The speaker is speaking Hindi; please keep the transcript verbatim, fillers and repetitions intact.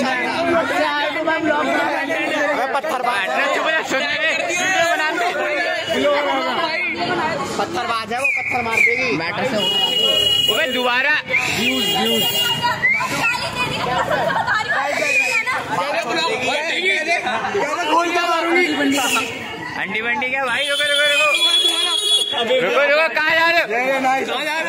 पत्थरबाज है वो, पत्थर मार देगी मैटर से होगा दोबारा व्यूज व्यूज हंडी बंडी क्या भाई? रुको रुको रुको रुको रुको, कहाँ जा रहे हो?